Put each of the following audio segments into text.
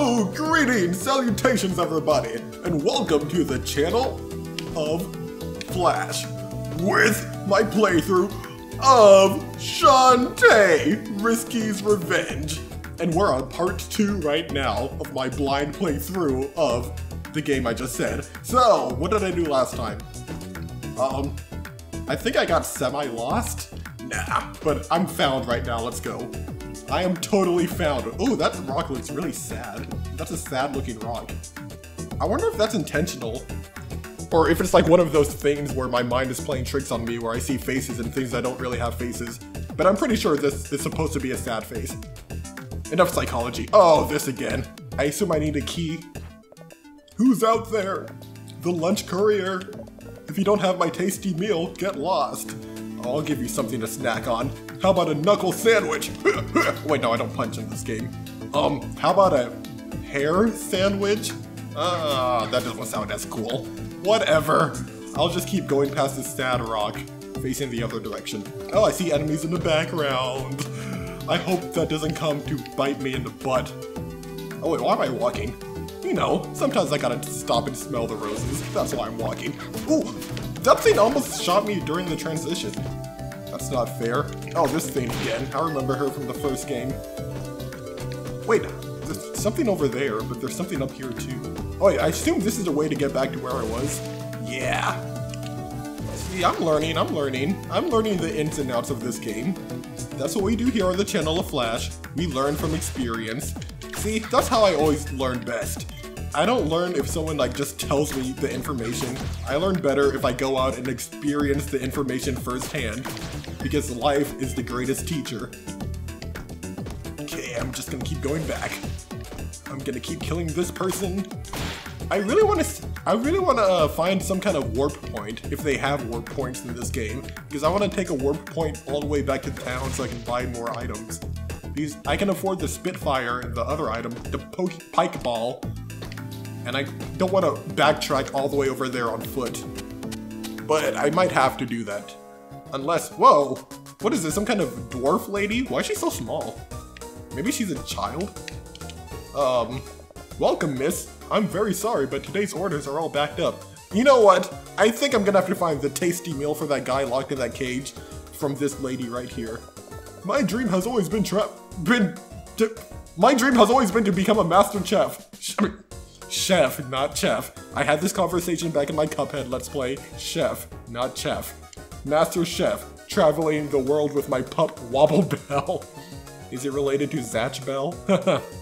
Hello, greetings, salutations everybody, and welcome to the Channel of Flash with my playthrough of Shantae Risky's Revenge. And we're on part 2 right now of my blind playthrough of the game I just said. So, what did I do last time? I think I got semi-lost? Nah, but I'm found right now, let's go. I am totally found. Oh, that rock looks really sad. That's a sad looking rock. I wonder if that's intentional. Or if it's like one of those things where my mind is playing tricks on me where I see faces and things that don't really have faces. But I'm pretty sure this is supposed to be a sad face. Enough psychology. Oh, this again. I assume I need a key. Who's out there? The lunch courier. If you don't have my tasty meal, get lost. I'll give you something to snack on. How about a knuckle sandwich? Wait, no, I don't punch in this game. How about a hair sandwich? That doesn't sound as cool. Whatever. I'll just keep going past this sad rock, facing the other direction. Oh, I see enemies in the background. I hope that doesn't come to bite me in the butt. Oh wait, why am I walking? You know, sometimes I gotta stop and smell the roses. That's why I'm walking. Ooh, that thing almost shot me during the transition. That's not fair. Oh, this thing again. I remember her from the first game. Wait, there's something over there, but there's something up here too. Oh, wait, I assume this is a way to get back to where I was. Yeah. See, I'm learning the ins and outs of this game. That's what we do here on the Channel of Flash. We learn from experience. See, that's how I always learn best. I don't learn if someone like just tells me the information. I learn better if I go out and experience the information firsthand, because life is the greatest teacher. Okay, I'm just gonna keep going back. I'm gonna keep killing this person. I really wanna find some kind of warp point, if they have warp points in this game, because I wanna take a warp point all the way back to town so I can buy more items. Because I can afford the Spitfire and the other item, the Pike Ball. And I don't want to backtrack all the way over there on foot. But I might have to do that. Unless, whoa, what is this, some kind of dwarf lady? Why is she so small? Maybe she's a child? Welcome, miss. I'm very sorry, but today's orders are all backed up. You know what? I think I'm gonna have to find the tasty meal for that guy locked in that cage from this lady right here. My dream has always been to become a master chef. Chef, not chef. I had this conversation back in my Cuphead Let's Play. Chef, not chef. Master Chef, traveling the world with my pup Wobble Bell. Is it related to Zatch Bell?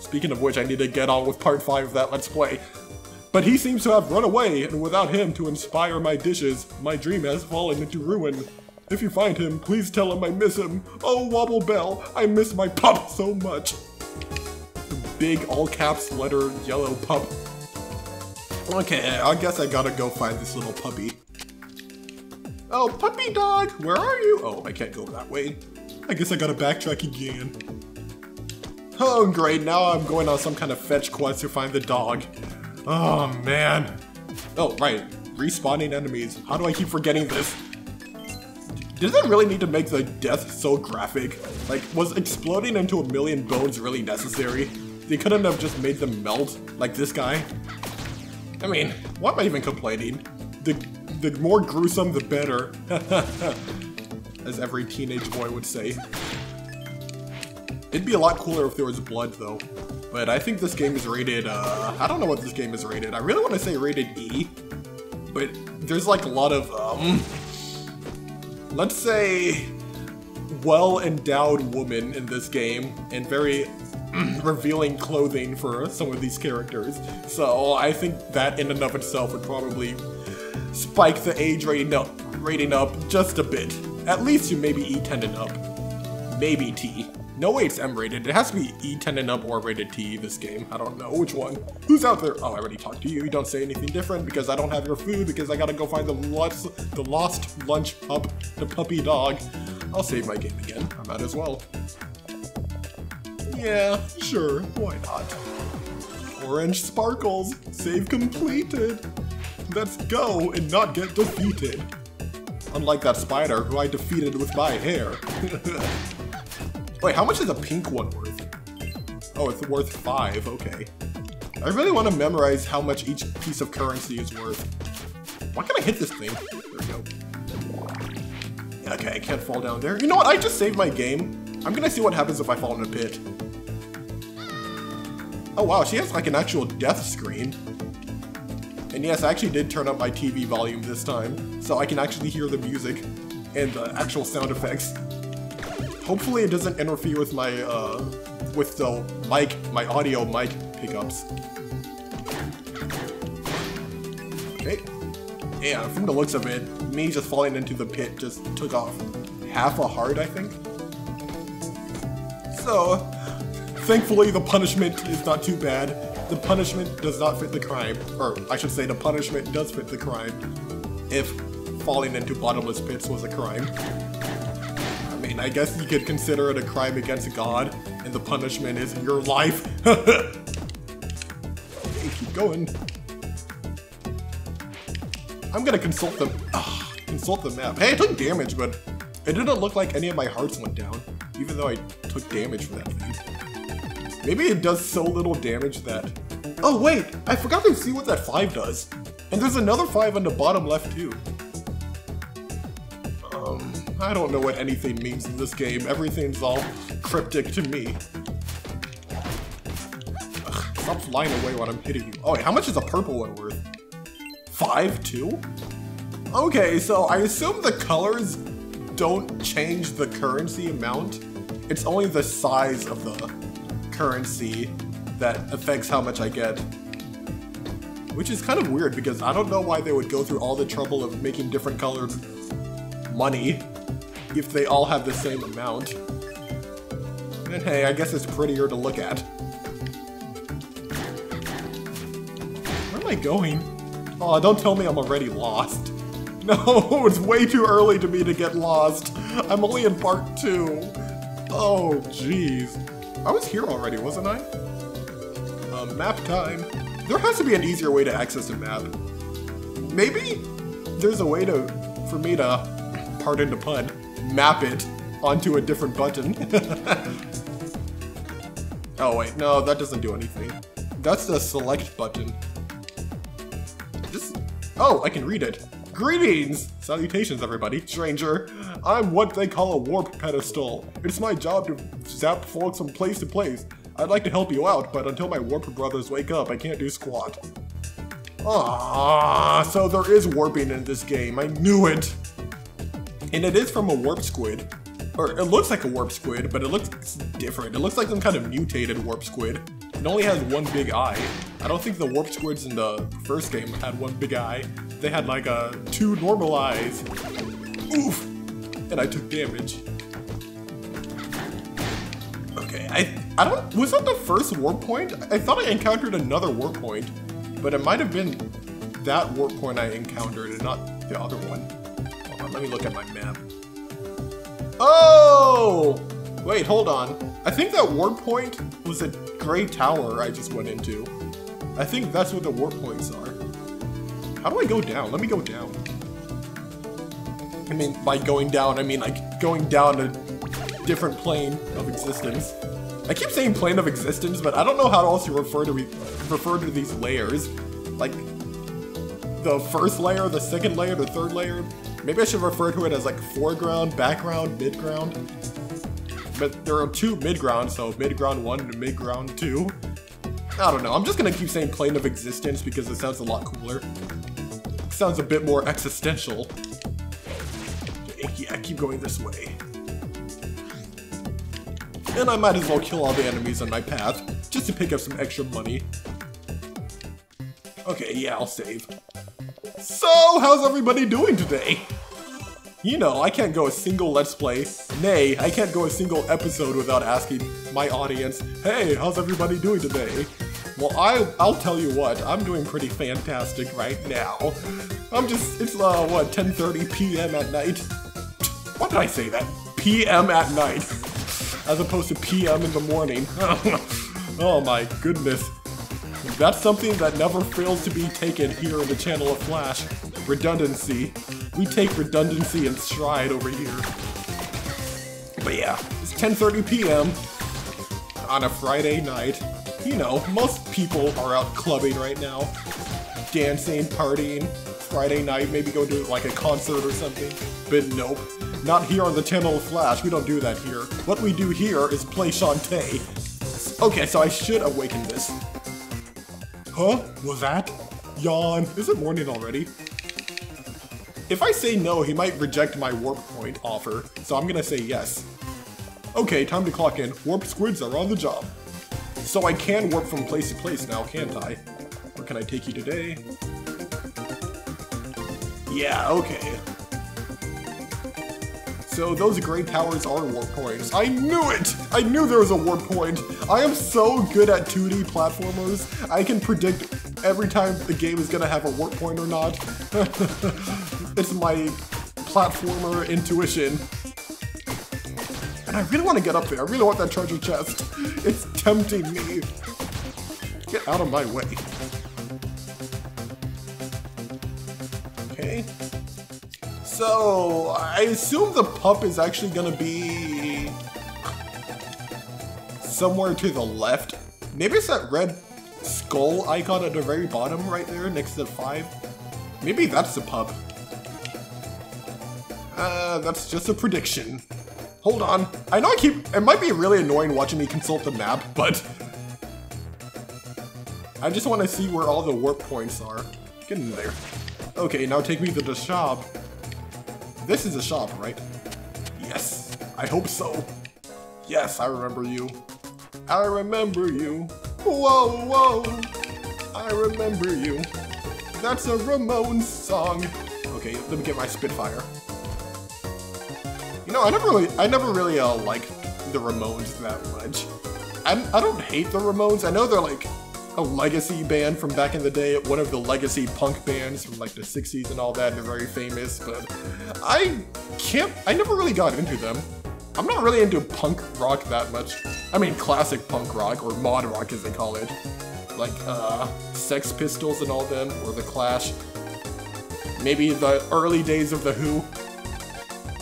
Speaking of which, I need to get on with part 5 of that Let's Play. But he seems to have run away, and without him to inspire my dishes, my dream has fallen into ruin. If you find him, please tell him I miss him. Oh, Wobble Bell, I miss my pup so much. The big all caps letter yellow pup. Okay, I guess I gotta go find this little puppy. Oh, puppy dog, where are you? Oh, I can't go that way. I guess I gotta backtrack again. Oh, great, now I'm going on some kind of fetch quest to find the dog. Oh, man. Oh, right, respawning enemies. How do I keep forgetting this? Did they really need to make the death so graphic? Like, was exploding into a million bones really necessary? They couldn't have just made them melt, like this guy? I mean, why am I even complaining? The more gruesome, the better. As every teenage boy would say. It'd be a lot cooler if there was blood, though. But I think this game is rated, I don't know what this game is rated. I really want to say rated E. But there's like a lot of, let's say, well-endowed women in this game. And very revealing clothing for some of these characters, so I think that in and of itself would probably spike the age rating up just a bit. At least you maybe E10 and up, maybe T. No way it's M rated. It has to be E10 and up or rated T. This game, I don't know which one. Who's out there? Oh, I already talked to you. You don't say anything different because I don't have your food because I gotta go find the lost lunch pup, the puppy dog. I'll save my game again. I might as well. Yeah, sure, why not? Orange sparkles, save completed. Let's go and not get defeated. Unlike that spider who I defeated with my hair. Wait, how much is a pink one worth? Oh, it's worth 5, okay. I really want to memorize how much each piece of currency is worth. Why can't I hit this thing? There we go. Okay, I can't fall down there. You know what? I just saved my game. I'm gonna see what happens if I fall in a pit. Oh wow, she has like an actual death screen. And yes, I actually did turn up my TV volume this time, so I can actually hear the music and the actual sound effects. Hopefully it doesn't interfere with my, my audio mic pickups. Okay. Yeah, from the looks of it, me just falling into the pit just took off half a heart, I think. So, thankfully the punishment is not too bad. The punishment does not fit the crime, or I should say the punishment does fit the crime, if falling into bottomless pits was a crime. I mean, I guess you could consider it a crime against God, and the punishment is your life. Okay, keep going. I'm gonna consult the, map. Hey, I took damage, but it didn't look like any of my hearts went down, even though I took damage for that thing. Maybe it does so little damage that... Oh wait, I forgot to see what that 5 does. And there's another 5 on the bottom left too. I don't know what anything means in this game. Everything's all cryptic to me. Ugh, stop flying away when I'm hitting you. Oh wait, how much is a purple one worth? 5 too? Okay, so I assume the colors don't change the currency amount. It's only the size of the currency that affects how much I get. Which is kind of weird because I don't know why they would go through all the trouble of making different colored money if they all have the same amount. And hey, I guess it's prettier to look at. Where am I going? Oh, don't tell me I'm already lost. No, it's way too early to me to get lost. I'm only in part 2. Oh, jeez. I was here already, wasn't I? Map time. There has to be an easier way to access a map. Maybe there's a way to, for me to, pardon the pun, map it onto a different button. Oh wait, no, that doesn't do anything. That's the select button. Just, oh, I can read it. Greetings! Salutations, everybody. Stranger, I'm what they call a warp pedestal. It's my job to zap folks from place to place. I'd like to help you out, but until my warp brothers wake up, I can't do squat. Ah, so there is warping in this game. I knew it! And it is from a warp squid. Or, it looks like a warp squid, but it's different. It looks like some kind of mutated warp squid. It only has one big eye. I don't think the warp squids in the first game had one big eye. They had like two normal eyes. Oof! And I took damage. Okay, I don't... Was that the first warp point? I thought I encountered another warp point, but it might have been that warp point I encountered and not the other one. Hold on, let me look at my map. Oh! Wait, hold on. I think that warp point was a gray tower I just went into. I think that's what the warp points are. How do I go down? Let me go down. I mean, by going down, I mean like going down a different plane of existence. I keep saying plane of existence, but I don't know how else to refer to these layers. Like the first layer, the second layer, the third layer. Maybe I should refer to it as like foreground, background, midground. But there are 2 midgrounds, so midground 1 and midground 2. I don't know. I'm just gonna keep saying plane of existence because it sounds a lot cooler. Sounds a bit more existential. Yeah, I keep going this way. And I might as well kill all the enemies on my path, just to pick up some extra money. Okay, yeah, I'll save. So, how's everybody doing today? You know, I can't go a single Let's Play, nay, I can't go a single episode without asking my audience, hey, how's everybody doing today? Well, I'll tell you what, I'm doing pretty fantastic right now. I'm just, it's, what, 10:30 p.m. at night? Why did I say that? PM at night. As opposed to PM in the morning. Oh my goodness. That's something that never fails to be taken here in the Channel of Flash. Redundancy. We take redundancy in stride over here. But yeah, it's 10:30 p.m. on a Friday night. You know, most people are out clubbing right now, dancing, partying, Friday night, maybe go to like a concert or something. But nope, not here on the Channel of Flash, we don't do that here. What we do here is play Shantae. Okay, so I should awaken this. Huh? Was that? Yawn. Is it morning already? If I say no, he might reject my warp point offer, so I'm gonna say yes. Okay, time to clock in. Warp squids are on the job. So I can warp from place to place now, can't I? Where can I take you today? Yeah, okay. So those gray towers are warp points. I knew it! I knew there was a warp point! I am so good at 2D platformers. I can predict every time the game is gonna have a warp point or not. It's my platformer intuition. And I really wanna get up there. I really want that treasure chest. It's tempting me. Get out of my way. Okay. So, I assume the pup is actually gonna be somewhere to the left. Maybe it's that red skull icon at the very bottom right there next to 5. Maybe that's the pup. That's just a prediction. Hold on. I know it might be really annoying watching me consult the map, but I just want to see where all the warp points are. Get in there. Okay, now take me to the shop. This is a shop, right? Yes, I hope so. Yes, I remember you. I remember you. Whoa, whoa, I remember you. That's a Ramones song. Okay, let me get my Spitfire. You know, I never really liked the Ramones that much. I don't hate the Ramones. I know they're like a legacy band from back in the day, one of the legacy punk bands from like the 60s and all that. They're very famous, but I never really got into them. I'm not really into punk rock that much. I mean, classic punk rock, or mod rock as they call it. Like, Sex Pistols and all them, or The Clash. Maybe the early days of The Who.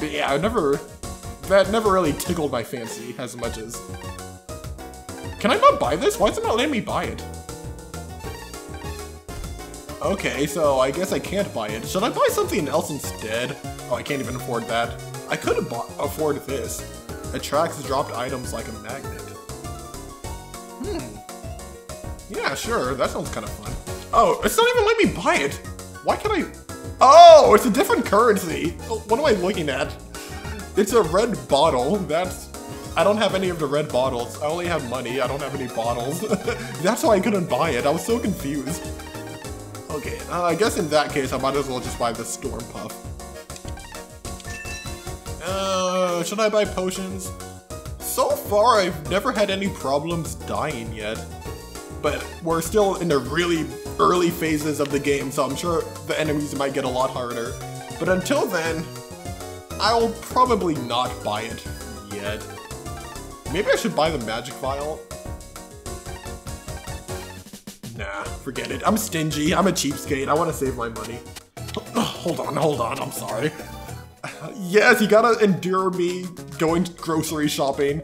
But yeah, that never really tickled my fancy as much as... Can I not buy this? Why is it not letting me buy it? Okay, so I guess I can't buy it. Should I buy something else instead? Oh, I can't even afford that. I could afford this. Attracts dropped items like a magnet. Hmm. Yeah, sure, that sounds kind of fun. Oh, it's not even letting me buy it! Why can't I... Oh, it's a different currency! What am I looking at? It's a red bottle, that's... I don't have any of the red bottles. I only have money, I don't have any bottles. That's why I couldn't buy it, I was so confused. Okay, I guess in that case I might as well just buy the Storm Puff. Should I buy potions? So far I've never had any problems dying yet. But we're still in the really early phases of the game, so I'm sure the enemies might get a lot harder. But until then, I'll probably not buy it yet. Maybe I should buy the magic vial? Nah, forget it. I'm stingy, I'm a cheapskate, I want to save my money. Hold on, I'm sorry. Yes, you gotta endure me going grocery shopping.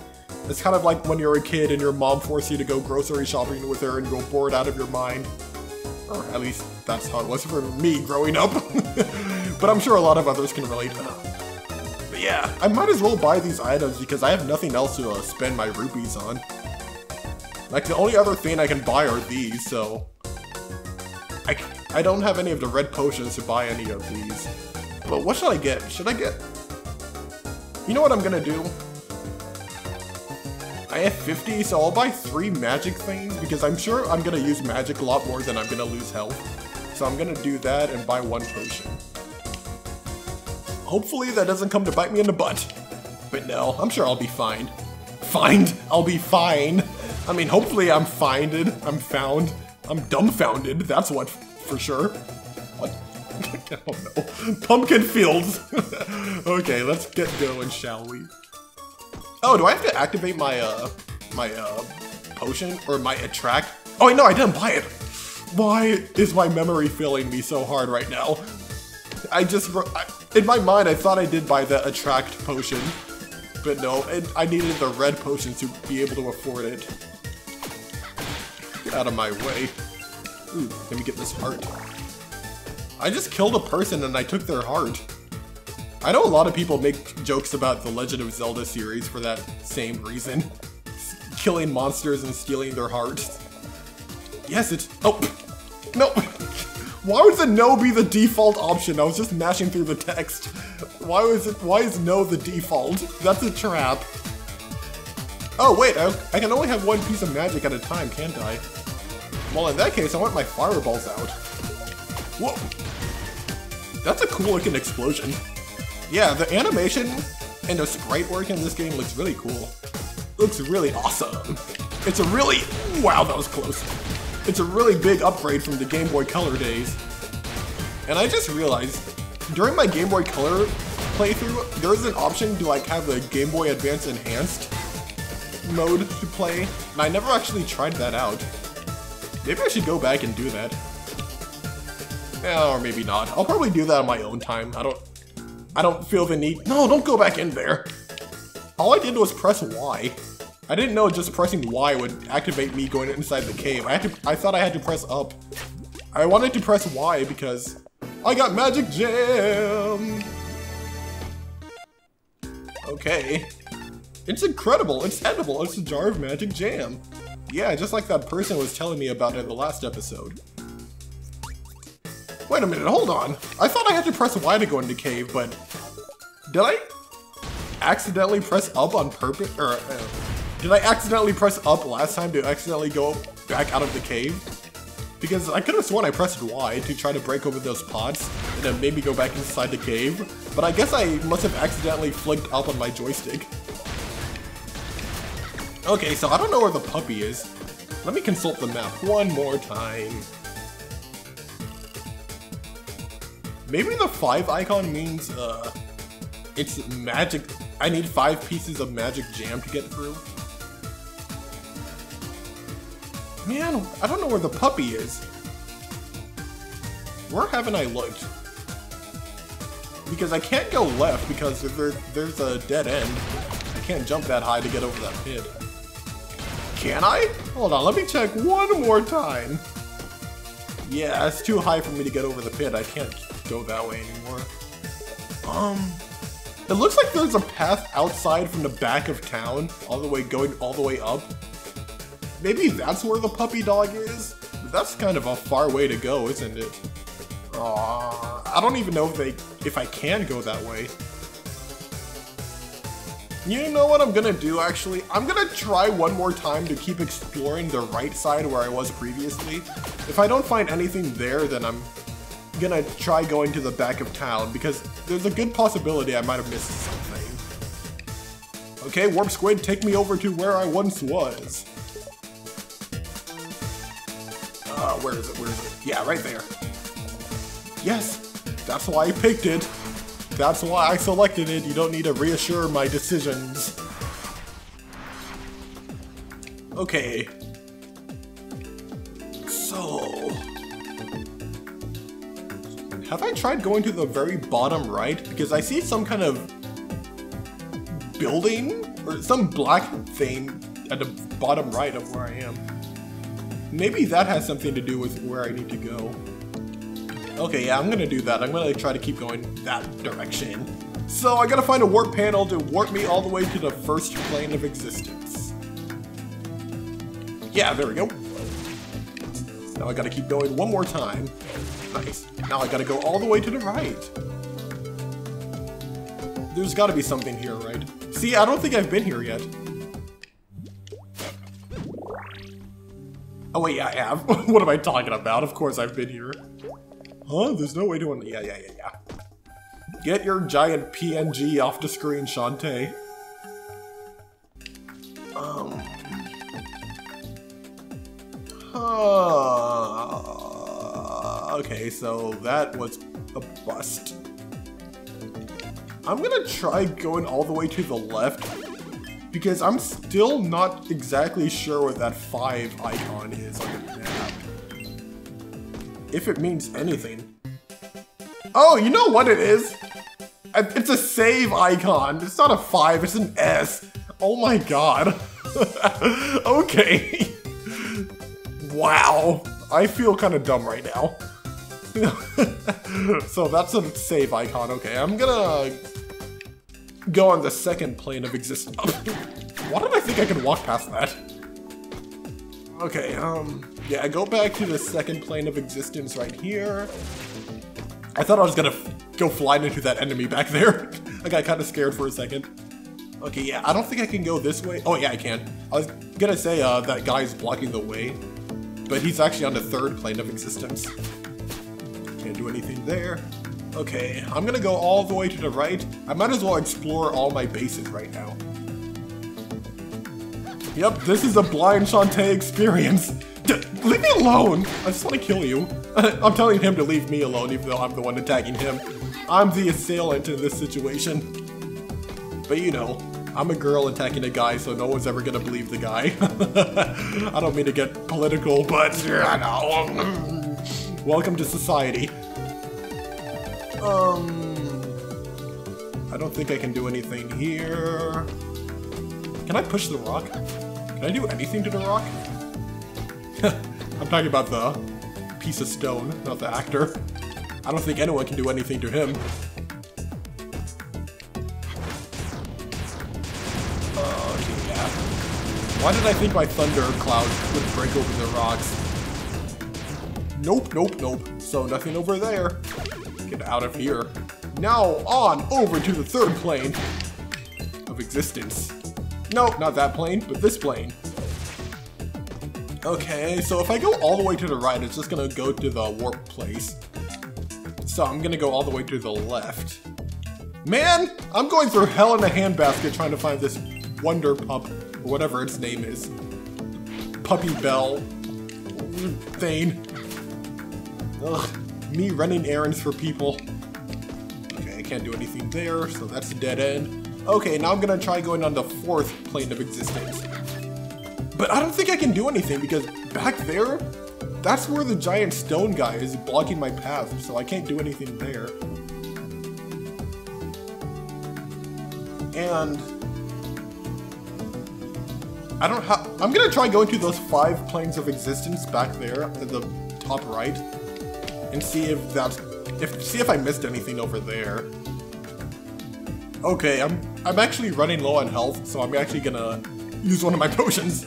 It's kind of like when you're a kid and your mom forced you to go grocery shopping with her and you're bored out of your mind. Or at least that's how it was for me growing up. But I'm sure a lot of others can relate. But yeah, I might as well buy these items because I have nothing else to spend my rupees on. Like, the only other thing I can buy are these, so... I don't have any of the red potions to buy any of these. But what should I get? Should I get... You know what I'm gonna do? I have 50, so I'll buy 3 magic things, because I'm sure I'm gonna use magic a lot more than I'm gonna lose health. So I'm gonna do that and buy 1 potion. Hopefully that doesn't come to bite me in the butt. But no, I'm sure I'll be fine. Fined? I'll be fine. I mean, hopefully I'm finded, I'm found, I'm dumbfounded, that's what, for sure. What? I don't know. Pumpkin fields! Okay, let's get going, shall we? Oh, do I have to activate my, my potion? Or my attract? Oh, wait, no, I didn't buy it! Why is my memory failing me so hard right now? In my mind, I thought I did buy the attract potion. But no, I needed the red potions to be able to afford it. Get out of my way. Ooh, let me get this heart. I just killed a person and I took their heart. I know a lot of people make jokes about the Legend of Zelda series for that same reason. Killing monsters and stealing their hearts. Yes, it's... Oh! No! Why would the no be the default option? I was just mashing through the text. Why was it... Why is no the default? That's a trap. Oh, wait, I can only have one piece of magic at a time, can't I? Well, in that case, I want my fireballs out. Whoa! That's a cool-looking explosion. Yeah, the animation and the sprite work in this game looks really cool. Looks really awesome. It's a really... Wow, that was close. It's a really big upgrade from the Game Boy Color days. And I just realized, during my Game Boy Color playthrough, there is an option to like have the Game Boy Advance Enhanced mode to play, and I never actually tried that out. Maybe I should go back and do that. Yeah, or maybe not. I'll probably do that on my own time. I don't feel the need. No, don't go back in there. All I did was press Y. I didn't know just pressing Y would activate me going inside the cave. I thought I had to press up. I wanted to press Y because I got Magic Jam. Okay. It's incredible. It's edible. It's a jar of Magic Jam. Yeah, just like that person was telling me about in the last episode. Wait a minute, hold on. I thought I had to press Y to go into cave, but did I accidentally press up on purpose? Or did I accidentally press up last time to accidentally go back out of the cave? Because I could have sworn I pressed Y to try to break over those pots and it made me go back inside the cave, but I guess I must have accidentally flicked up on my joystick. Okay, so I don't know where the puppy is. Let me consult the map one more time. Maybe the 5 icon means, it's magic. I need 5 pieces of magic jam to get through. Man, I don't know where the puppy is. Where haven't I looked? Because I can't go left because there's a dead end. I can't jump that high to get over that pit. Can I? Hold on, let me check one more time. Yeah, it's too high for me to get over the pit. I can't go that way anymore. It looks like there's a path outside from the back of town, going all the way up. Maybe that's where the puppy dog is? That's kind of a far way to go, isn't it? I don't even know if I can go that way. You know what I'm gonna do, actually? I'm gonna try one more time to keep exploring the right side where I was previously. If I don't find anything there, then I'm gonna try going to the back of town because there's a good possibility I might have missed something. Okay, Warp Squid, take me over to where I once was. Where is it? Where is it? Yeah, right there. Yes, that's why I picked it. That's why I selected it. You don't need to reassure my decisions. Okay. So... have I tried going to the very bottom right? Because I see some kind of building or some black thing at the bottom right of where I am. Maybe that has something to do with where I need to go. Okay, yeah, I'm gonna do that. I'm gonna try to keep going that direction. So I gotta find a warp panel to warp me all the way to the first plane of existence. Yeah, there we go. Now I gotta keep going one more time. Nice. Now I gotta go all the way to the right. There's gotta be something here, right? See, I don't think I've been here yet. Oh wait, yeah, I have. What am I talking about? Of course I've been here. Huh? There's no way to... Yeah. Get your giant PNG off the screen, Shantae. Okay, so that was a bust. I'm gonna try going all the way to the left because I'm still not exactly sure what that 5 icon is on the map. If it means anything. Oh, you know what it is? It's a save icon. It's not a 5, it's an S. Oh my god. Okay. Wow. I feel kind of dumb right now. So that's a save icon. Okay, I'm gonna go on the second plane of existence. Why did I think I could walk past that? Okay, yeah, go back to the second plane of existence right here. I thought I was gonna go flying into that enemy back there. I got kind of scared for a second. Okay, yeah, I don't think I can go this way. Oh, yeah, I can. I was gonna say that guy's blocking the way, but he's actually on the third plane of existence. Can't do anything there. Okay, I'm gonna go all the way to the right. I might as well explore all my bases right now. Yep, this is a blind Shantae experience. Leave me alone! I just want to kill you. I'm telling him to leave me alone, even though I'm the one attacking him. I'm the assailant in this situation. But you know, I'm a girl attacking a guy, so no one's ever gonna believe the guy. I don't mean to get political, but I know. Welcome to society. I don't think I can do anything here. Can I push the rock? Can I do anything to the rock? I'm talking about the piece of stone, not the actor. I don't think anyone can do anything to him. Yeah. Why did I think my thunder cloud would break over the rocks? Nope, nope, nope. So nothing over there. Get out of here. Now on over to the third plane of existence. No, not that plane, but this plane. Okay, so if I go all the way to the right, it's just gonna go to the warp place. So I'm gonna go all the way to the left. Man, I'm going through hell in a handbasket trying to find this wonder pup, or whatever its name is. Puppy Bell thing. Ugh, me running errands for people. Okay, I can't do anything there, so that's a dead end. Okay, now I'm gonna try going on the fourth plane of existence. But I don't think I can do anything because back there, that's where the giant stone guy is blocking my path, so I can't do anything there. And I don't have. I'm gonna try going to those 5 planes of existence back there at the top right, and see if that's see if I missed anything over there. Okay, I'm actually running low on health, so I'm actually gonna use one of my potions.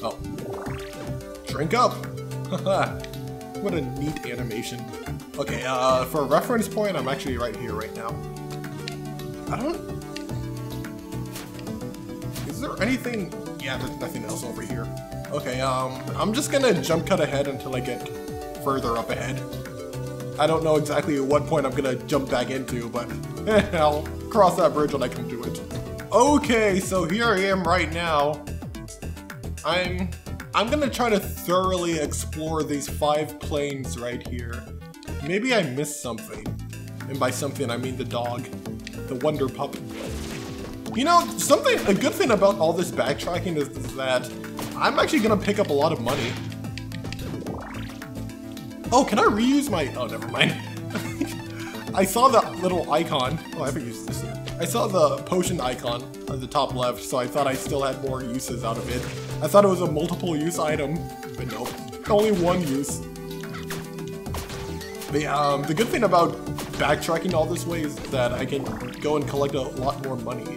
Oh. Drink up! Haha. What a neat animation. Okay, for a reference point, I'm actually right here right now. I don't... Is there anything... Yeah, there's nothing else over here. Okay, I'm just gonna jump cut ahead until I get further up ahead. I don't know exactly at what point I'm gonna jump back into, but I'll cross that bridge when I come to it. Okay, so here I am right now. I'm gonna try to thoroughly explore these 5 planes right here. Maybe I missed something. And by something, I mean the dog, the wonder pup. You know, a good thing about all this backtracking is that I'm actually gonna pick up a lot of money. Oh, can I reuse my... Oh, never mind. I saw that little icon. Oh, I haven't used this yet. I saw the potion icon on the top left, so I thought I still had more uses out of it. I thought it was a multiple use item, but nope. Only one use. The good thing about backtracking all this way is that I can go and collect a lot more money.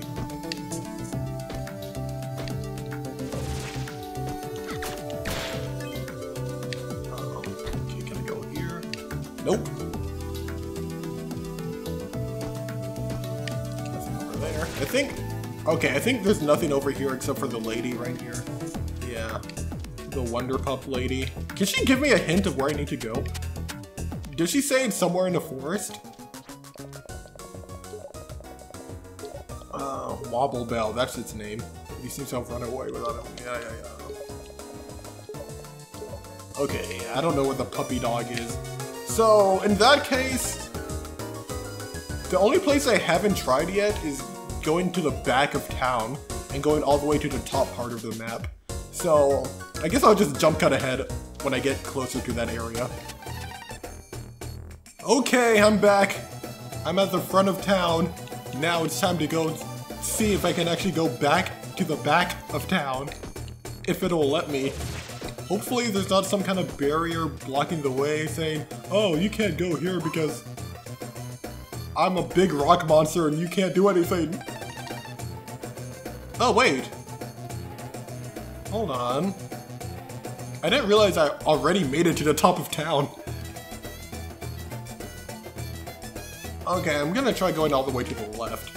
Nope. Nothing over there. I think... Okay, I think there's nothing over here except for the lady right here. Yeah. The Wonder Pup lady. Can she give me a hint of where I need to go? Did she say it's somewhere in the forest? Wobble Bell, that's its name. He seems to have run away without him. Yeah. Okay, I don't know where the puppy dog is. So, in that case, the only place I haven't tried yet is going to the back of town and going all the way to the top part of the map. So, I guess I'll just jump cut ahead when I get closer to that area. Okay, I'm back. I'm at the front of town. Now it's time to go see if I can actually go back to the back of town. if it'll let me. Hopefully there's not some kind of barrier blocking the way saying, oh, you can't go here because I'm a big rock monster and you can't do anything. Oh, wait. Hold on. I didn't realize I already made it to the top of town. Okay, I'm gonna try going all the way to the left.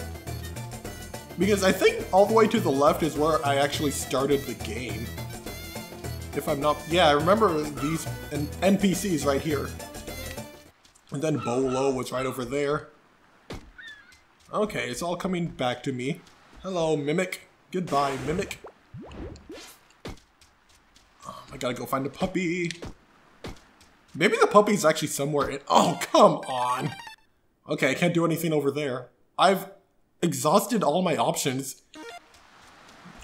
Because I think all the way to the left is where I actually started the game. If I'm not, yeah, I remember these NPCs right here. And then Bolo was right over there. Okay, it's all coming back to me. Hello, Mimic. Goodbye, Mimic. Oh, I gotta go find a puppy. Maybe the puppy's actually somewhere in, oh, come on. Okay, I can't do anything over there. I've exhausted all my options.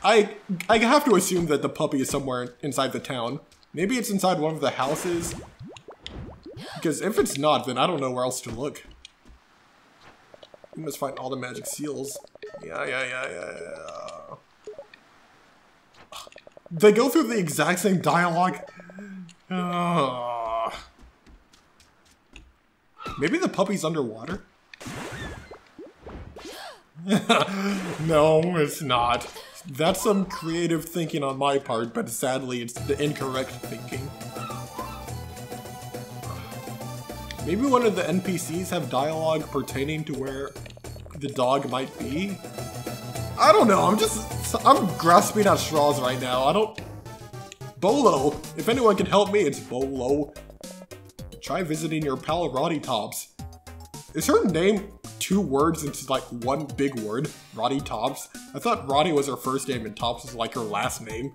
I have to assume that the puppy is somewhere inside the town. Maybe it's inside one of the houses. Because if it's not, then I don't know where else to look. We must find all the magic seals. Yeah. They go through the exact same dialogue. Maybe the puppy's underwater? No, it's not. That's some creative thinking on my part, but sadly it's the incorrect thinking. Maybe one of the NPCs have dialogue pertaining to where the dog might be? I don't know, I'm grasping at straws right now, Bolo! If anyone can help me, it's Bolo. Try visiting your pal Rottytops. Is her name two words into like one big word? Rottytops? I thought Rotty was her first name and Tops was like her last name.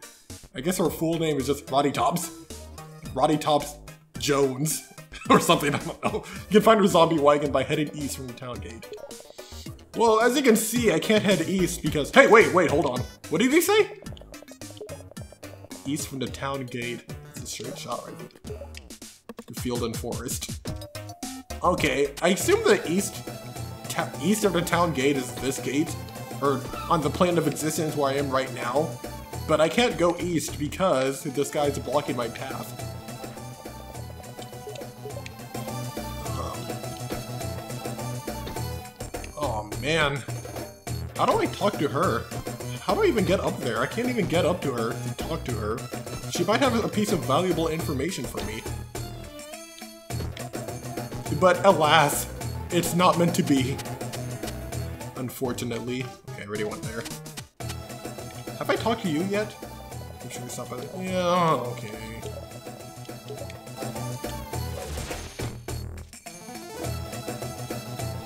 I guess her full name is just Rottytops. Rottytops Jones. Or something, I don't know. You can find her zombie wagon by heading east from the town gate. Well, as you can see, I can't head east because— Hey, wait, hold on. What did he say? East from the town gate. It's a straight shot right there. The field and forest. Okay, I assume the east of the town gate is this gate, or on the plane of existence where I am right now, but I can't go east because this guy's blocking my path. Oh man, how do I talk to her? How do I even get up there? I can't even get up to her and talk to her. She might have a piece of valuable information for me. But alas, it's not meant to be. Unfortunately. Okay, I already went there. Have I talked to you yet? I'm sure it's not by the— Yeah, okay.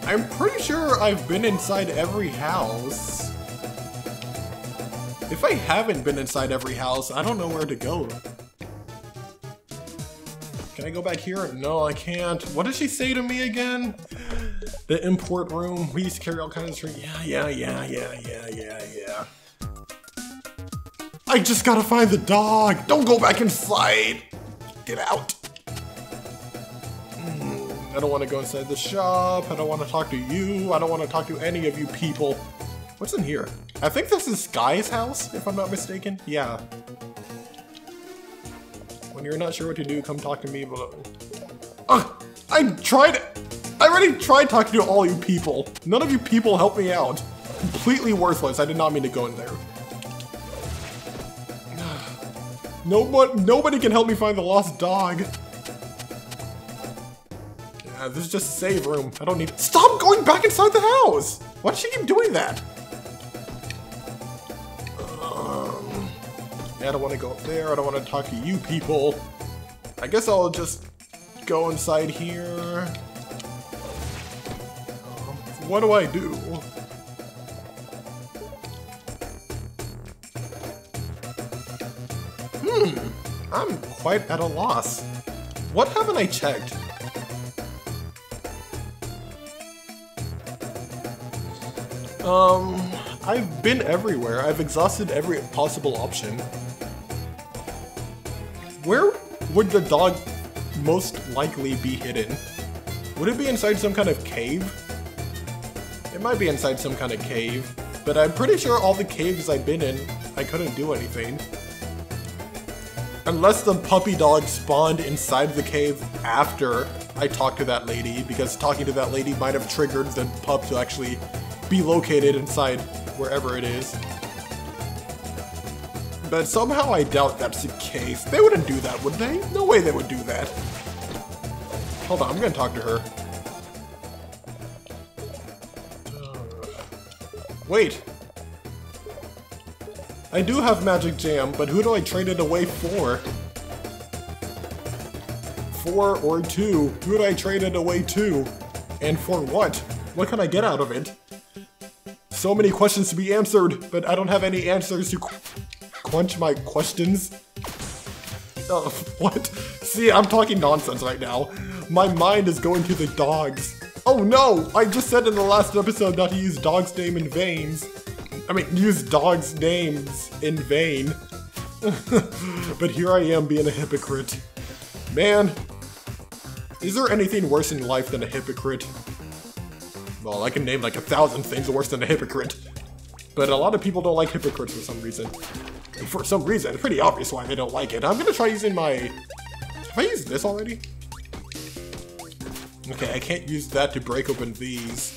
I'm pretty sure I've been inside every house. If I haven't been inside every house, I don't know where to go. Can I go back here? No, I can't. What did she say to me again? The import room. We used to carry all kinds of things. Yeah. I just gotta find the dog. Don't go back inside. Get out. I don't want to go inside the shop. I don't want to talk to you. I don't want to talk to any of you people. What's in here? I think this is Sky's house, if I'm not mistaken. Yeah. When you're not sure what to do, come talk to me below. Ugh! I already tried talking to all you people. None of you people helped me out. Completely worthless. I did not mean to go in there. Nobody can help me find the lost dog. Yeah, this is just save room. I don't need— Stop going back inside the house! Why does she keep doing that? I don't want to go up there. I don't want to talk to you people. I guess I'll just go inside here. What do I do? I'm quite at a loss. What haven't I checked? I've been everywhere. I've exhausted every possible option. Where would the dog most likely be hidden? Would it be inside some kind of cave? It might be inside some kind of cave, but I'm pretty sure all the caves I've been in, I couldn't do anything. Unless the puppy dog spawned inside the cave after I talked to that lady, because talking to that lady might have triggered the pup to actually be located inside wherever it is. But somehow I doubt that's the case. They wouldn't do that, would they? No way they would do that. Hold on, I'm gonna talk to her. Wait! I do have Magic Jam, but who do I trade it away for? 4 or 2? Who do I trade it away to? And for what? What can I get out of it? So many questions to be answered, but I don't have any answers to quench my questions. What? See, I'm talking nonsense right now. My mind is going to the dogs. Oh no! I just said in the last episode not to use dog's name in vain. I mean, use dogs' names in vain. But here I am being a hypocrite. Man, is there anything worse in life than a hypocrite? Well, I can name like 1,000 things worse than a hypocrite. But a lot of people don't like hypocrites for some reason. For some reason, it's pretty obvious why they don't like it. I'm gonna try using my... Have I used this already? Okay, I can't use that to break open these.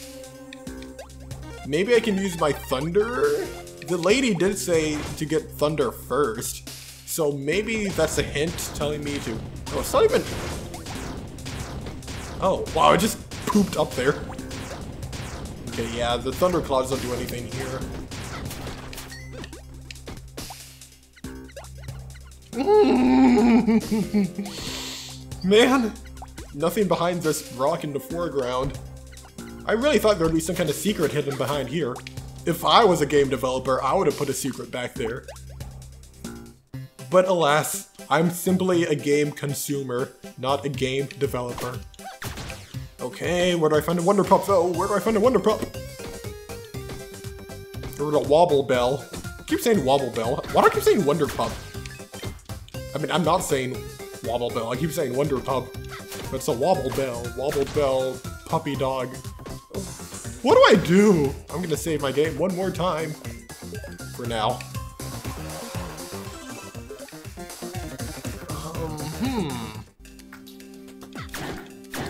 Maybe I can use my thunder? The lady did say to get thunder first. So maybe that's a hint telling me to... Oh, it's not even... Oh, wow, I just pooped up there. Okay, yeah, the thunderclouds don't do anything here. Man, nothing behind this rock in the foreground. I really thought there would be some kind of secret hidden behind here. If I was a game developer, I would have put a secret back there. But alas, I'm simply a game consumer, not a game developer. Okay, where do I find a Wonder Pup though? Where do I find a Wonder Pup? Or a Wobble Bell. I keep saying Wobble Bell. Why do I keep saying Wonder Pup? I mean, I'm not saying Wobble Bell. I keep saying Wonder Pup. But it's a Wobble Bell. Wobble Bell. Puppy dog. What do I do? I'm gonna save my game one more time. For now.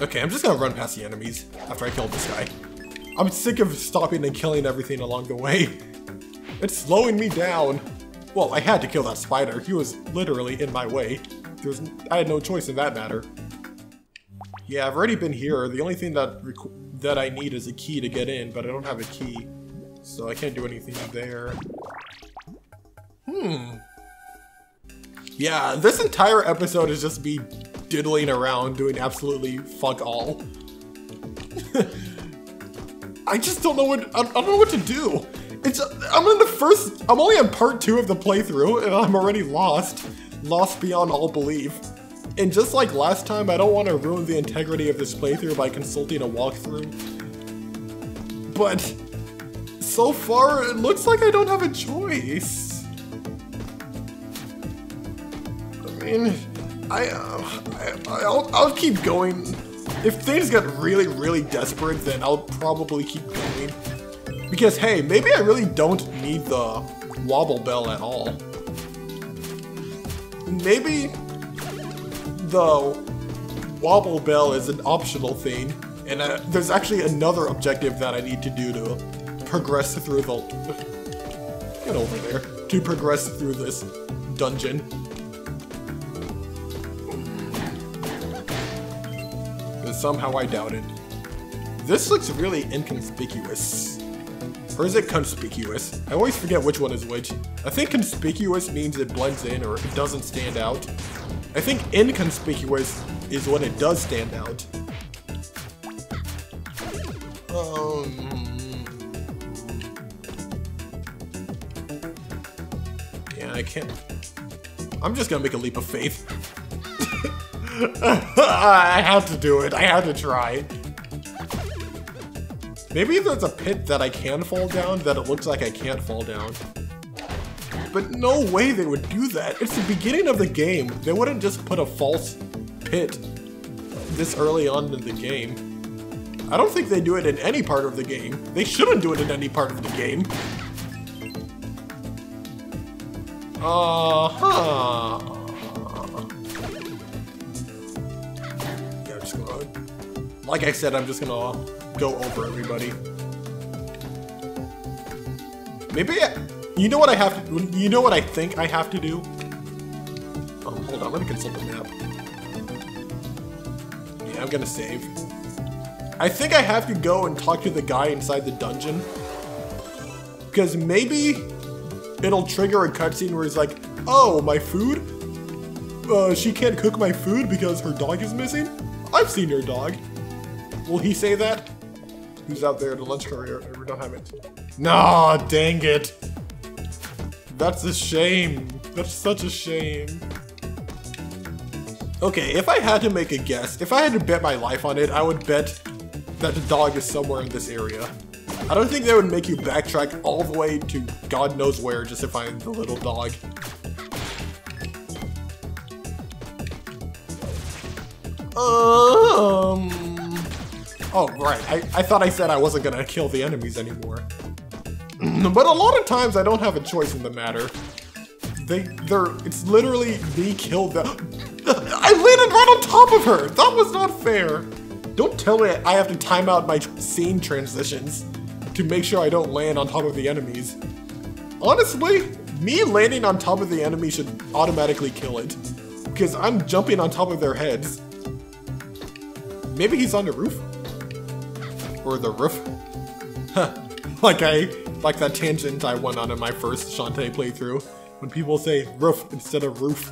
Okay, I'm just gonna run past the enemies after I kill this guy. I'm sick of stopping and killing everything along the way. It's slowing me down. Well, I had to kill that spider. He was literally in my way. I had no choice in that matter. Yeah, I've already been here. The only thing that I need is a key to get in, but I don't have a key. So I can't do anything there. Yeah, this entire episode is just me diddling around doing absolutely fuck all. I just don't know what- I don't know what to do. I'm only on part 2 of the playthrough and I'm already lost. Lost beyond all belief. And just like last time, I don't want to ruin the integrity of this playthrough by consulting a walkthrough. But so far, it looks like I don't have a choice. I mean, I'll keep going. If things get really, really desperate, then I'll probably keep going. Because hey, maybe I really don't need the Wobble Bell at all. Maybe... Though, Wobble Bell is an optional thing, and there's actually another objective that I need to do to progress through the... Get over there. To progress through this dungeon. But somehow I doubt it. This looks really inconspicuous. Or is it conspicuous? I always forget which one is which. I think conspicuous means it blends in or it doesn't stand out. I think inconspicuous is when it does stand out. Yeah, I can't... I'm just gonna make a leap of faith. I have to do it. I have to try. Maybe there's a pit that I can fall down that it looks like I can't fall down. But no way they would do that. It's the beginning of the game. They wouldn't just put a false pit this early on in the game. I don't think they do it in any part of the game. They shouldn't do it in any part of the game. Like I said, I'm just gonna go over everybody. Maybe you know what I have to. You know what I think I have to do? Hold on, let me consult the map. Yeah, I'm gonna save. I think I have to go and talk to the guy inside the dungeon. Because maybe it'll trigger a cutscene where he's like, oh, my food? She can't cook my food because her dog is missing? I've seen her dog. Will he say that? Who's out there at a lunch courier? We don't have it. Nah, dang it. That's a shame. That's such a shame. Okay, if I had to make a guess, if I had to bet my life on it, I would bet that the dog is somewhere in this area. I don't think that would make you backtrack all the way to God knows where just to find the little dog. Oh, right. I thought I said I wasn't gonna kill the enemies anymore. But a lot of times I don't have a choice in the matter. It's literally the kill them. I landed right on top of her! That was not fair! Don't tell me I have to time out my scene transitions to make sure I don't land on top of the enemies. Honestly, me landing on top of the enemy should automatically kill it, because I'm jumping on top of their heads. Maybe he's on the roof? Or the roof? Like that tangent I went on in my first Shantae playthrough, when people say roof instead of roof.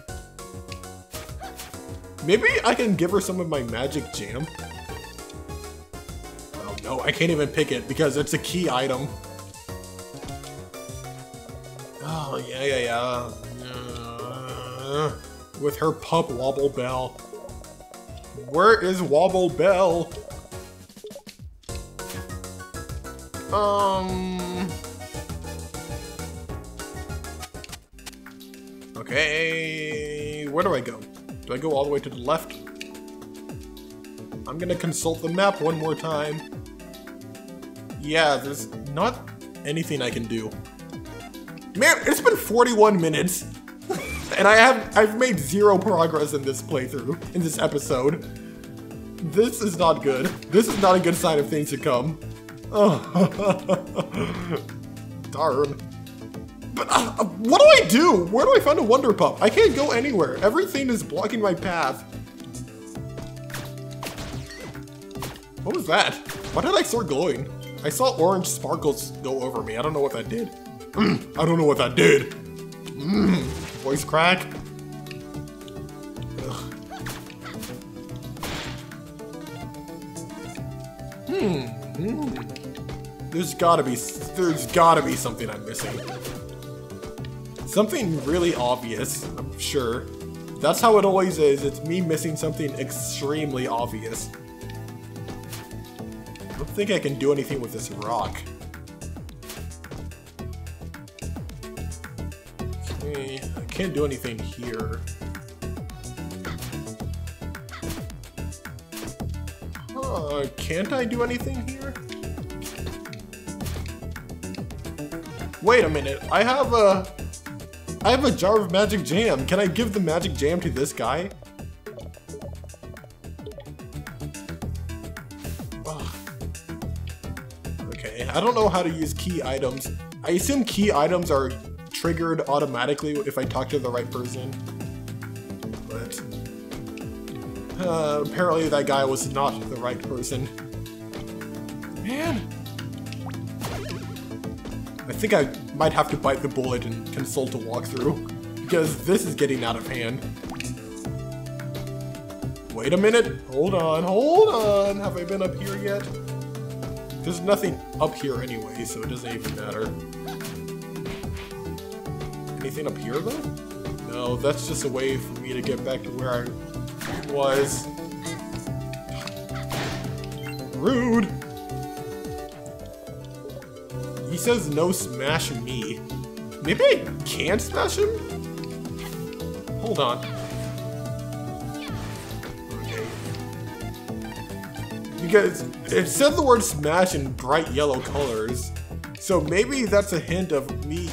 Maybe I can give her some of my magic jam? Oh no, I can't even pick it because it's a key item. Oh, yeah. With her pup, Wobble Bell. Where is Wobble Bell? Okay, where do I go? Do I go all the way to the left? I'm gonna consult the map one more time. Yeah, there's not anything I can do. Man, it's been 41 minutes, and I've made zero progress in this playthrough, in this episode. This is not good. This is not a good sign of things to come. Oh, darn. But what do I do? Where do I find a Wonder Pup? I can't go anywhere. Everything is blocking my path. What was that? Why did I start glowing? I saw orange sparkles go over me. I don't know what that did. I don't know what that did. Voice crack. Ugh. There's gotta be something I'm missing. Something really obvious, I'm sure. That's how it always is. It's me missing something extremely obvious. I don't think I can do anything with this rock. Okay, I can't do anything here. Can't I do anything here? Wait a minute, I have a jar of magic jam. Can I give the magic jam to this guy? Ugh. Okay, I don't know how to use key items. I assume key items are triggered automatically if I talk to the right person. But apparently that guy was not the right person. Man! I think I might have to bite the bullet and consult a walkthrough, because this is getting out of hand. Wait a minute, hold on, have I been up here yet? There's nothing up here anyway, so it doesn't even matter. Anything up here though? No, that's just a way for me to get back to where I was. Rude! He says no smash me. Maybe I can smash him? Hold on. Okay. Because it said the word smash in bright yellow colors. So maybe that's a hint of me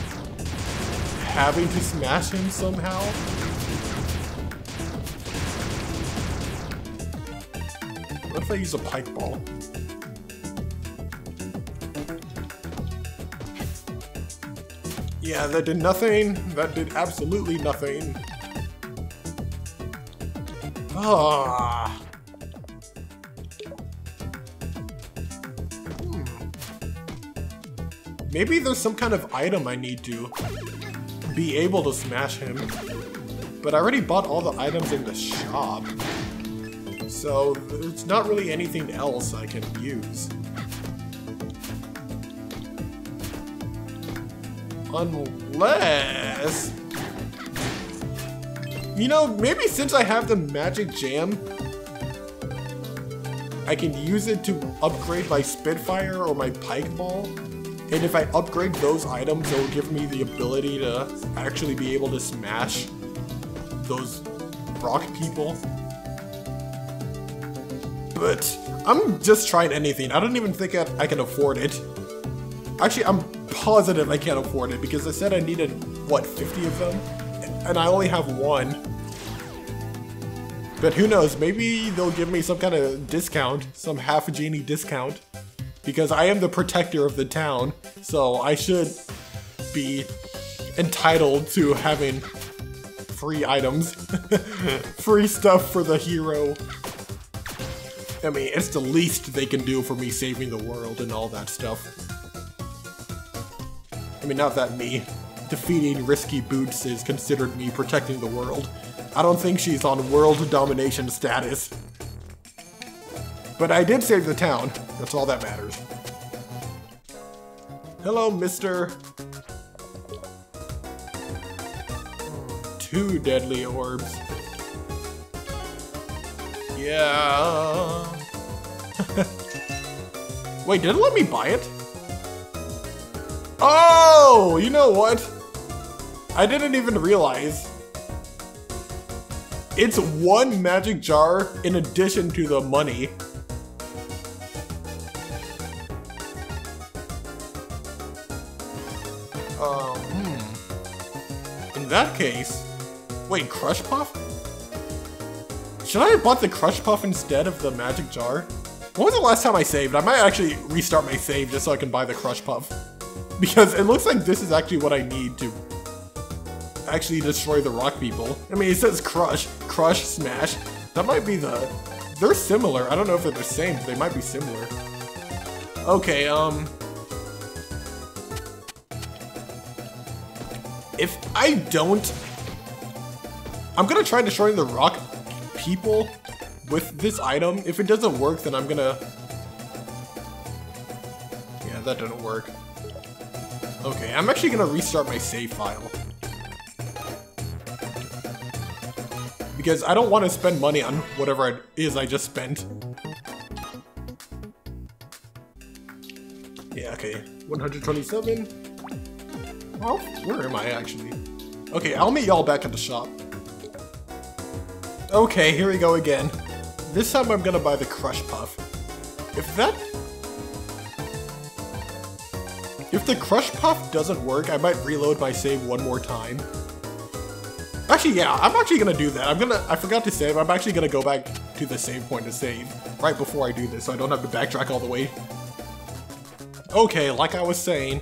having to smash him somehow. What if I use a pike ball? Yeah, that did nothing. That did absolutely nothing. Ah. Hmm. Maybe there's some kind of item I need to be able to smash him. But I already bought all the items in the shop. So there's not really anything else I can use. Unless... You know, maybe since I have the Magic Jam, I can use it to upgrade my Spitfire or my Pike Ball. And if I upgrade those items, it'll give me the ability to actually be able to smash those rock people. But I'm just trying anything. I don't even think I can afford it. Actually, I'm positive I can't afford it because I said I needed, what, 50 of them? And I only have one. But who knows, maybe they'll give me some kind of discount, some half a genie discount. Because I am the protector of the town, so I should be entitled to having free items. Free stuff for the hero. I mean, it's the least they can do for me saving the world and all that stuff. I mean, not that me defeating Risky Boots is considered me protecting the world. I don't think she's on world domination status. But I did save the town. That's all that matters. Hello, mister. Two deadly orbs. Yeah. Wait, did it let me buy it? Oh, you know what? I didn't even realize. It's one magic jar in addition to the money. In that case, wait, Crush Puff? Should I have bought the Crush Puff instead of the magic jar? When was the last time I saved? I might actually restart my save just so I can buy the Crush Puff. Because it looks like this is actually what I need to actually destroy the rock people. I mean, it says crush, crush, smash. That might be the... They're similar. I don't know if they're the same, but they might be similar. Okay, If I don't... I'm gonna try destroying the rock people with this item. If it doesn't work, then I'm gonna... Yeah, that didn't work. Okay, I'm actually gonna restart my save file. Because I don't want to spend money on whatever it is I just spent. Yeah, okay. 127. Oh, where am I actually? Okay, I'll meet y'all back at the shop. Okay, here we go again. This time I'm gonna buy the Crush Puff. If the Crush Puff doesn't work, I might reload my save one more time. Actually, yeah, I'm actually gonna do that. I forgot to save. I'm actually gonna go back to the save point to save right before I do this, so I don't have to backtrack all the way. Okay, like I was saying,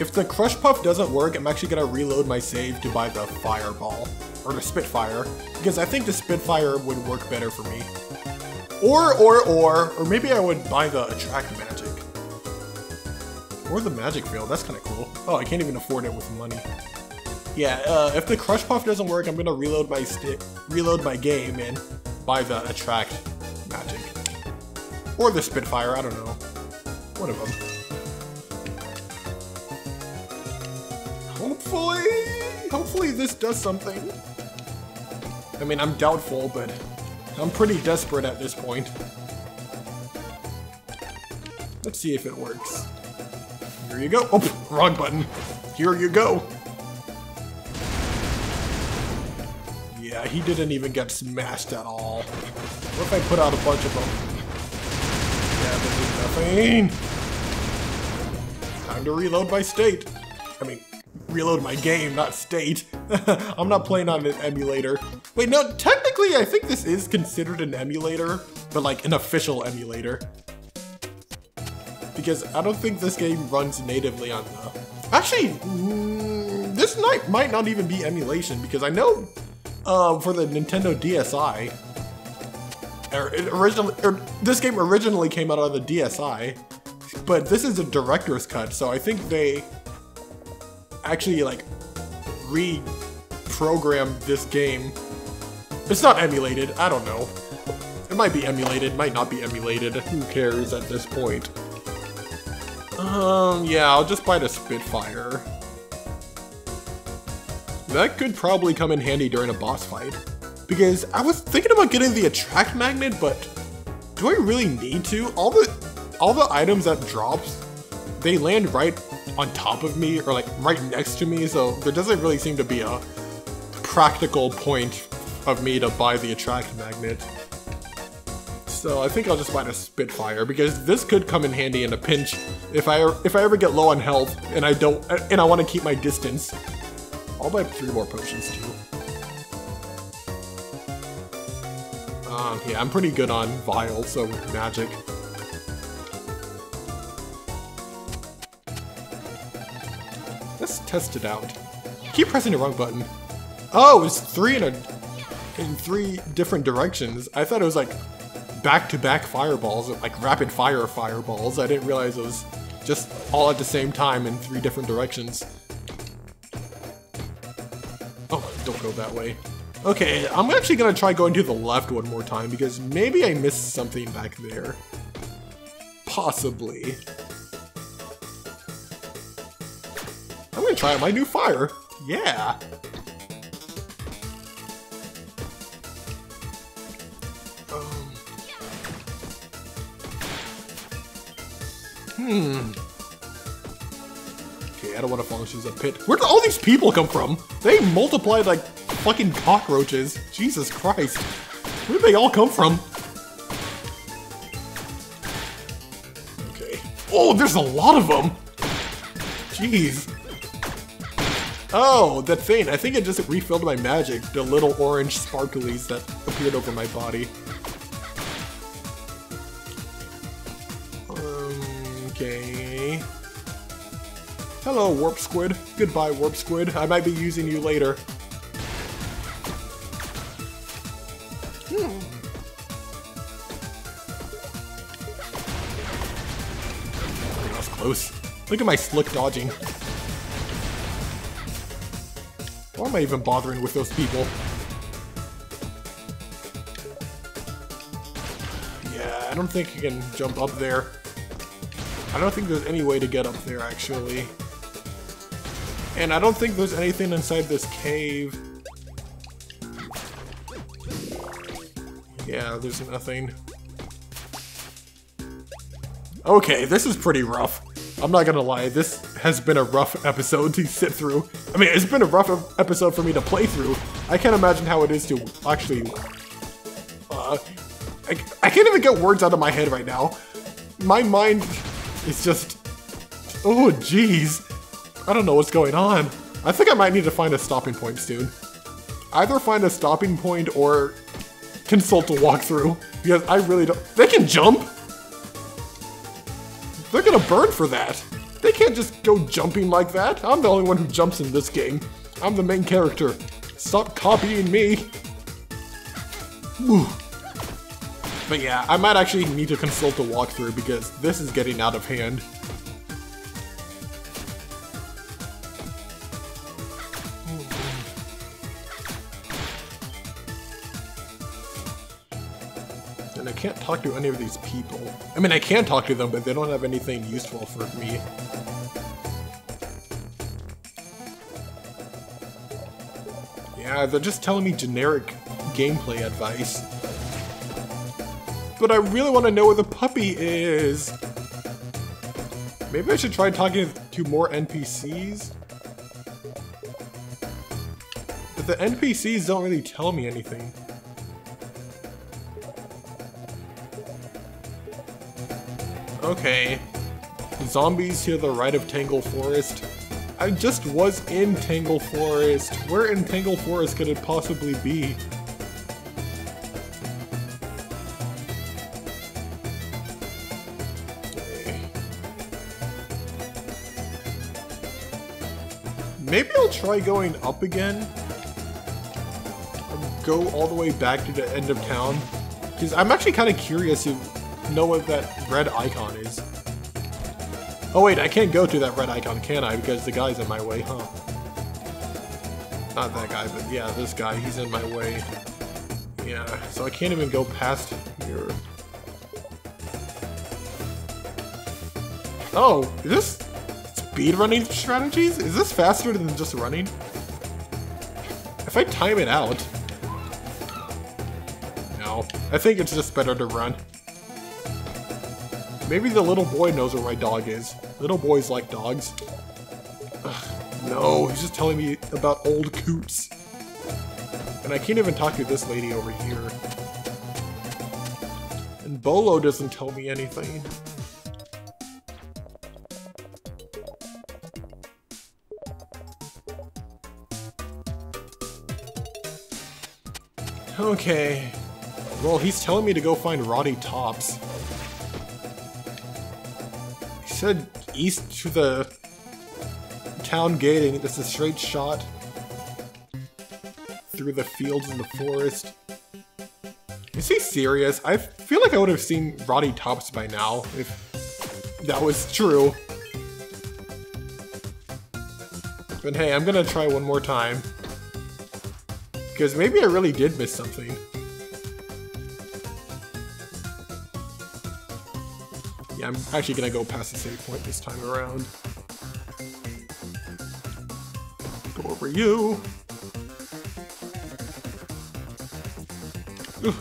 if the Crush Puff doesn't work, I'm actually gonna reload my save to buy the Fireball, or the Spitfire, because I think the Spitfire would work better for me. Or maybe I would buy the Attract Magic. Or the magic field, that's kind of cool. Oh, I can't even afford it with money. Yeah, if the Crush Puff doesn't work, I'm gonna reload my game and buy the Attract Magic. Or the Spitfire, I don't know. One of them. Hopefully this does something. I mean, I'm doubtful, but I'm pretty desperate at this point. Let's see if it works. Here you go. Oh, wrong button. Here you go. Yeah, he didn't even get smashed at all. What if I put out a bunch of them? Yeah, nothing. Time to reload my state. I mean, reload my game, not state. I'm not playing on an emulator. Wait, no, technically I think this is considered an emulator but like an official emulator. Because I don't think this game runs natively on the... Actually, this might not even be emulation, because I know for the Nintendo DSi, this game originally came out on the DSi, but this is a director's cut, so I think they actually like reprogrammed this game. It's not emulated, I don't know. It might be emulated, might not be emulated, who cares at this point. Yeah, I'll just buy the Spitfire. That could probably come in handy during a boss fight. Because I was thinking about getting the Attract Magnet, but do I really need to? All the items that drops, they land right on top of me, or like right next to me, so there doesn't really seem to be a practical point of me to buy the Attract Magnet. So I think I'll just buy a Spitfire, because this could come in handy in a pinch if I ever get low on health and I want to keep my distance. I'll buy 3 more potions too. Yeah, I'm pretty good on vials, so magic. Let's test it out. I keep pressing the wrong button. Oh, it's 3 in 3 different directions. I thought it was like back-to-back fireballs, like rapid-fire fireballs. I didn't realize it was just all at the same time in 3 different directions. Oh, don't go that way. Okay, I'm actually gonna try going to the left one more time, because maybe I missed something back there. Possibly. I'm gonna try out my new fire. Yeah! Okay, I don't want to fall into a pit. Where did all these people come from? They multiplied like fucking cockroaches. Jesus Christ. Where did they all come from? Okay. Oh, there's a lot of them. Jeez. Oh, that thing. I think it just refilled my magic. The little orange sparklies that appeared over my body. Okay. Hello, Warp Squid. Goodbye, Warp Squid. I might be using you later. That was close. Look at my slick dodging. Why am I even bothering with those people? Yeah, I don't think you can jump up there. I don't think there's any way to get up there, actually. And I don't think there's anything inside this cave. Yeah, there's nothing. Okay, this is pretty rough. I'm not gonna lie, this has been a rough episode to sit through. I mean, it's been a rough episode for me to play through. I can't imagine how it is to actually... I can't even get words out of my head right now. My mind... It's just... Oh, jeez. I don't know what's going on. I think I might need to find a stopping point soon. Either find a stopping point or consult a walkthrough. Because I really don't... They can jump! They're gonna burn for that. They can't just go jumping like that. I'm the only one who jumps in this game. I'm the main character. Stop copying me. Ooh. But yeah, I might actually need to consult a walkthrough because this is getting out of hand. And I can't talk to any of these people. I mean, I can talk to them, but they don't have anything useful for me. Yeah, they're just telling me generic gameplay advice. But I really want to know where the puppy is. Maybe I should try talking to more NPCs. But the NPCs don't really tell me anything. Okay. Zombies to the right of Tangle Forest. I just was in Tangle Forest. Where in Tangle Forest could it possibly be? Maybe I'll try going up again. I'll go all the way back to the end of town. Because I'm actually kind of curious to know what that red icon is. Oh wait, I can't go to that red icon, can I? Because the guy's in my way, huh? Not that guy, but yeah, this guy, he's in my way. Yeah, so I can't even go past here. Oh, is this speed running strategies? Is this faster than just running? If I time it out... No, I think it's just better to run. Maybe the little boy knows where my dog is. Little boys like dogs. Ugh, no, he's just telling me about old coops. And I can't even talk to this lady over here. And Bolo doesn't tell me anything. Okay. Well, he's telling me to go find Rottytops. He said east to the town gate, and it's a straight shot through the fields and the forest. Is he serious? I feel like I would have seen Rottytops by now if that was true. But hey, I'm gonna try one more time. Because maybe I really did miss something. Yeah, I'm actually gonna go past the save point this time around. Go over you. Ooh.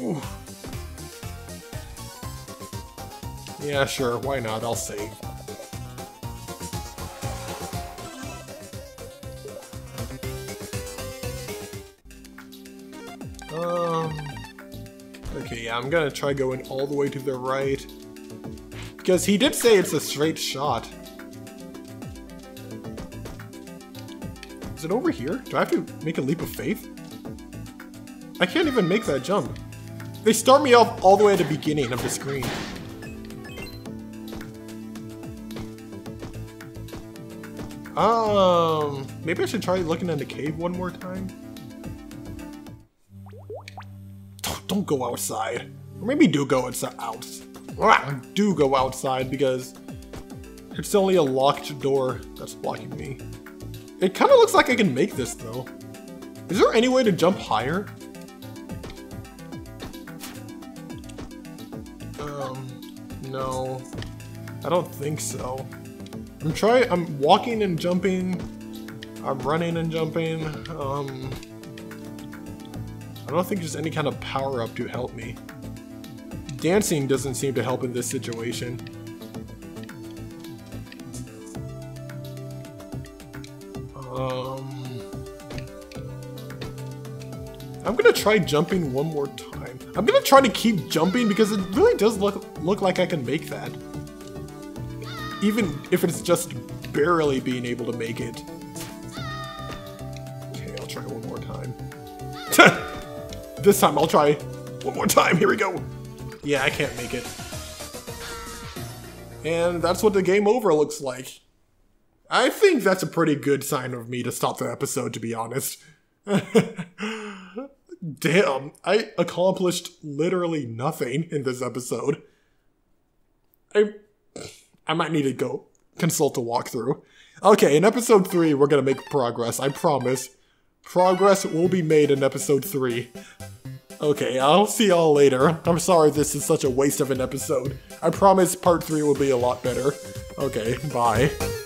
Ooh. Yeah, sure, why not? I'll save. Okay, yeah, I'm gonna try going all the way to the right. Because he did say it's a straight shot. Is it over here? Do I have to make a leap of faith? I can't even make that jump. They start me off all the way at the beginning of the screen. Maybe I should try looking in the cave one more time. Don't go outside. Or maybe do go outside. Do go outside because it's only a locked door that's blocking me. It kind of looks like I can make this, though. Is there any way to jump higher? No. I don't think so. I'm walking and jumping. I'm running and jumping. I don't think there's any kind of power-up to help me. Dancing doesn't seem to help in this situation. I'm gonna try jumping one more time. I'm gonna try to keep jumping because it really does look like I can make that. Even if it's just barely being able to make it. Okay, I'll try one more time. This time I'll try one more time. Here we go. Yeah, I can't make it. And that's what the game over looks like. I think that's a pretty good sign of me to stop the episode, to be honest. Damn, I accomplished literally nothing in this episode. I might need to go consult a walkthrough. Okay, in episode 3, we're gonna make progress, I promise. Progress will be made in episode 3. Okay, I'll see y'all later. I'm sorry this is such a waste of an episode. I promise part 3 will be a lot better. Okay, bye.